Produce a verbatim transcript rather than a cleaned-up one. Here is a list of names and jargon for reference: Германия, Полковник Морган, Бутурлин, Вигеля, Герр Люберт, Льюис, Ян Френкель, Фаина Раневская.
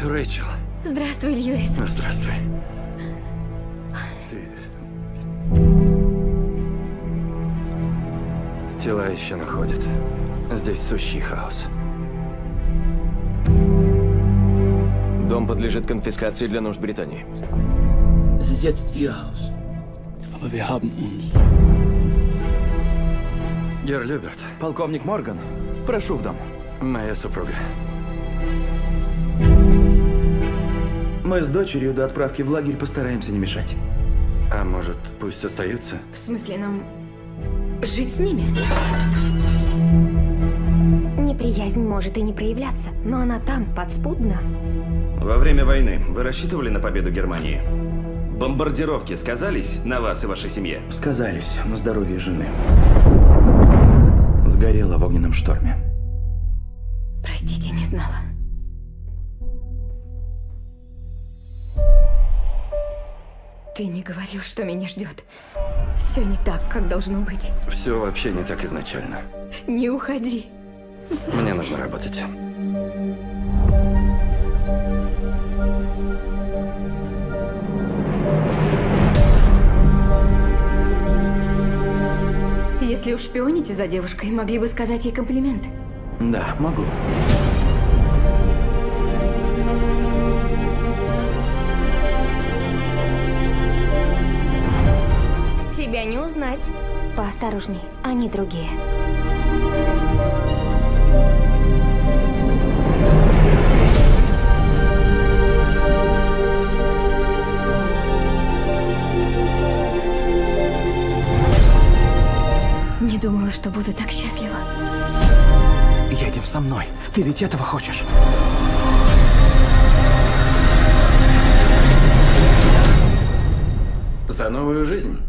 Рэйчел. Здравствуй, Льюис. Ну, здравствуй. Ты... Тела еще находят. Здесь сущий хаос. Дом подлежит конфискации для нужд Британии. Es ist jetzt Ihr Haus. Aber wir haben uns. Герр Люберт. Полковник Морган, прошу в дом. Моя супруга. Мы с дочерью до отправки в лагерь постараемся не мешать. А может, пусть остаются? В смысле, нам жить с ними? Неприязнь может и не проявляться, но она там, подспудна. Во время войны вы рассчитывали на победу Германии? Бомбардировки сказались на вас и вашей семье? Сказались, на здоровье жены. Сгорела в огненном шторме. Простите, не знала. Ты не говорил, что меня ждет. Все не так, как должно быть. Все вообще не так изначально. Не уходи. Мне нужно работать. Если уж шпионите за девушкой, могли бы сказать ей комплимент. Да, могу. Тебя не узнать. Поосторожней, они другие. Не думала, что буду так счастлива. Едем со мной. Ты ведь этого хочешь. За новую жизнь.